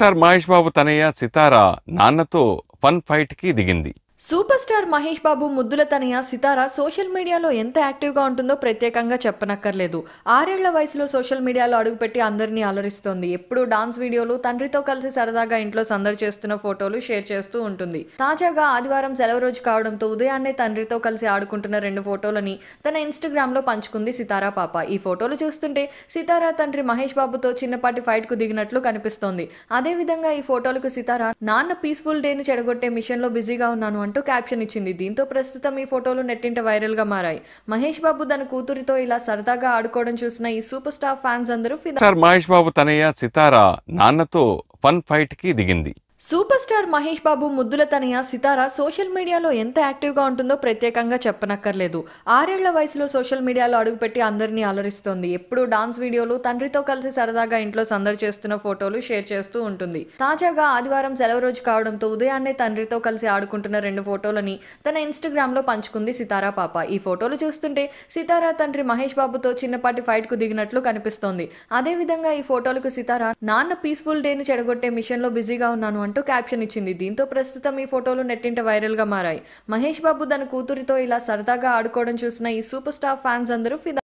Star Mahesh Babu తనయ్య సితారా నాన్నతో fun fight కి దిగింది. సూపర్ స్టార్ మహేష్ బాబు ముద్దుల తనయ్య సితారా సోషల్ మీడియాలో ఎంత యాక్టివ్ గా ఉంటుందో ప్రత్యేకంగా చెప్పనక్కర్లేదు. 6 ఏళ్ల వయసులో సోషల్ మీడియాలో అడుగుపెట్టి అందరినీ అలరిస్తోంది. ఎప్పుడూ డాన్స్ వీడియోలు, తండ్రితో కలిసి సరదాగా ఇంట్లో సందడి చేస్తున్న ఫోటోలు షేర్ చేస్తూ ఉంటుంది. తాజాగా ఆదివారం సెలవు రోజు కావడంతో ఉదయాన్నే తండ్రితో కలిసి ఆడుకుంటున్న 2 ఫోటోలని తన ఇన్స్టాగ్రామ్ లో పంచుకుంది సితారా పాప. ఈ ఫోటోలు చూస్తుంటే సితారా తండ్రి మహేష్ బాబుతో చిన్నపాటి ఫైట్ కు దిగినట్లు కనిపిస్తోంది. అదేవిధంగా ఈ ఫోటోలకు సితారా నాన్న పీస్ఫుల్ డేను చెడగొట్టే మిషన్ లో బిజీగా ఉన్నాను అంటూ క్యాప్షన్ ఇచ్చింది. దీంతో ప్రస్తుతం ఈ ఫోటోలు నెట్టింట వైరల్ గా మారాయి. మహేష్ బాబు తన కూతురితో ఇలా సరదాగా ఆడుకోవడం చూసిన ఈ సూపర్ స్టార్ ఫ్యాన్స్ అందరూ స్టార్ మహేష్ బాబు తనయ్య సితారా నాన్నతో ఫన్ ఫైట్ కి దిగింది. సూపర్ స్టార్ మహేష్ బాబు ముద్దుల తనయ్య సితారా సోషల్ మీడియాలో ఎంత యాక్టివ్గా ఉంటుందో ప్రత్యేకంగా చెప్పనక్కర్లేదు. 6 ఏళ్ల వయసులో సోషల్ మీడియాలో అడుగుపెట్టి అందరినీ అలరిస్తోంది. ఎప్పుడూ డాన్స్ వీడియోలు, తండ్రితో కలిసి సరదాగా ఇంట్లో సందడి చేస్తున్న ఫోటోలు షేర్ చేస్తూ ఉంటుంది. తాజాగా ఆదివారం సెలవు రోజు కావడంతో ఉదయాన్నే తండ్రితో కలిసి ఆడుకుంటున్న 2 ఫోటోలని తన ఇన్స్టాగ్రామ్ లో పంచుకుంది సితారా పాప. ఈ ఫోటోలు చూస్తుంటే సితారా తండ్రి మహేష్ బాబుతో చిన్నపాటి ఫైట్ కు దిగినట్లు కనిపిస్తోంది. అదేవిధంగా ఈ ఫోటోలకు సితారా నాన్న పీస్ఫుల్ డేను చెడగొట్టే మిషన్ లో బిజీగా ఉన్నాను అంటూ క్యాప్షన్ ఇచ్చింది. దీంతో ప్రస్తుతం ఈ ఫోటోలు నెట్టింట వైరల్ గా మారాయి. మహేష్ బాబు తన కూతురితో ఇలా సరదాగా ఆడుకోవడం చూసిన ఈ సూపర్ స్టార్ ఫ్యాన్స్ అందరూ